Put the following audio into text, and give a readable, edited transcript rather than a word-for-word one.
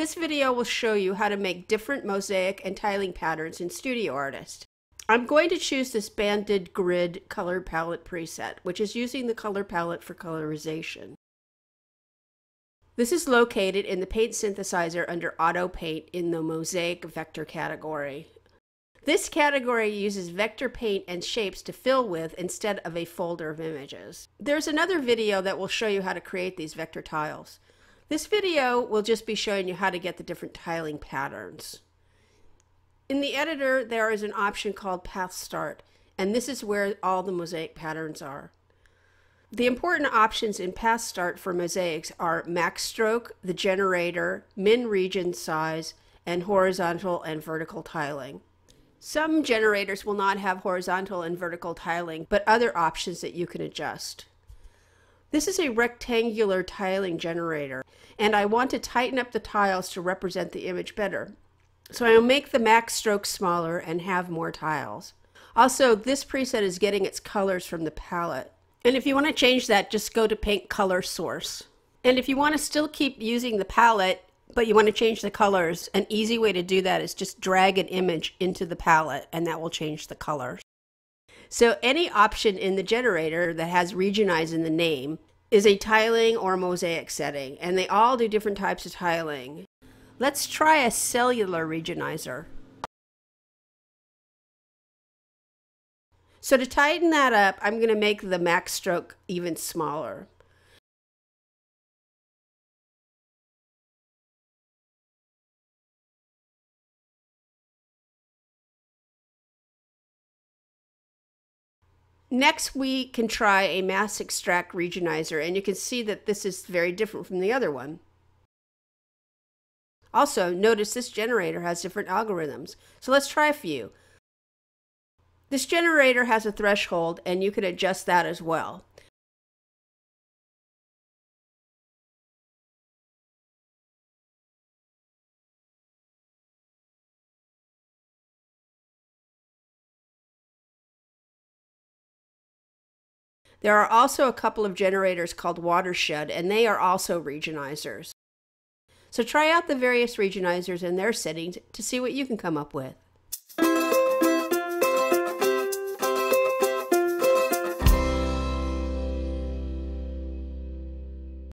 This video will show you how to make different mosaic and tiling patterns in Studio Artist. I'm going to choose this banded grid color palette preset, which is using the color palette for colorization. This is located in the paint synthesizer under Auto Paint in the Mosaic Vector category. This category uses vector paint and shapes to fill with instead of a folder of images. There's another video that will show you how to create these vector tiles. This video will just be showing you how to get the different tiling patterns. In the editor, there is an option called Path Start, and this is where all the mosaic patterns are. The important options in Path Start for mosaics are max stroke, the generator, min region size, and horizontal and vertical tiling. Some generators will not have horizontal and vertical tiling, but other options that you can adjust. This is a rectangular tiling generator, and I want to tighten up the tiles to represent the image better. So I'll make the max stroke smaller and have more tiles. Also, this preset is getting its colors from the palette. And if you want to change that, just go to Paint Color Source. And if you want to still keep using the palette, but you want to change the colors, an easy way to do that is just drag an image into the palette and that will change the colors. So any option in the generator that has regionize in the name is a tiling or mosaic setting, and they all do different types of tiling. Let's try a cellular regionizer. So to tighten that up, I'm going to make the max stroke even smaller. Next, we can try a mass extract regionizer, and you can see that this is very different from the other one. Also, notice this generator has different algorithms, so let's try a few. This generator has a threshold, and you can adjust that as well. There are also a couple of generators called Watershed, and they are also regionizers. So try out the various regionizers and their settings to see what you can come up with.